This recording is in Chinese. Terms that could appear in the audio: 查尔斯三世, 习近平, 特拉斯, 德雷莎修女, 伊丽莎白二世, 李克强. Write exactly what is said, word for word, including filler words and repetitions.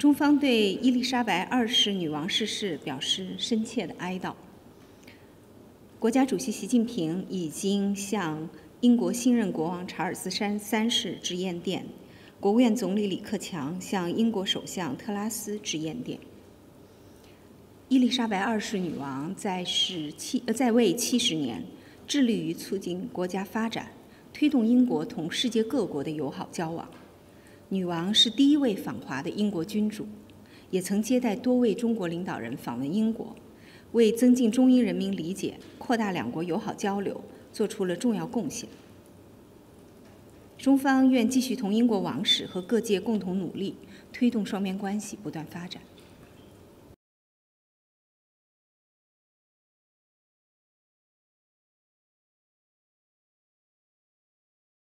中方对伊丽莎白二世女王逝世表示深切的哀悼。国家主席习近平已经向英国新任国王查尔斯三世致唁电，国务院总理李克强向英国首相特拉斯致唁电。伊丽莎白二世女王在世七呃在位七十年，致力于促进国家发展，推动英国同世界各国的友好交往。女王是第一位访华的英国君主，也曾接待多位中国领导人访问英国，为增进中英人民理解、扩大两国友好交流做出了重要贡献。中方愿继续同英国王室和各界共同努力，推动双边关系不断发展。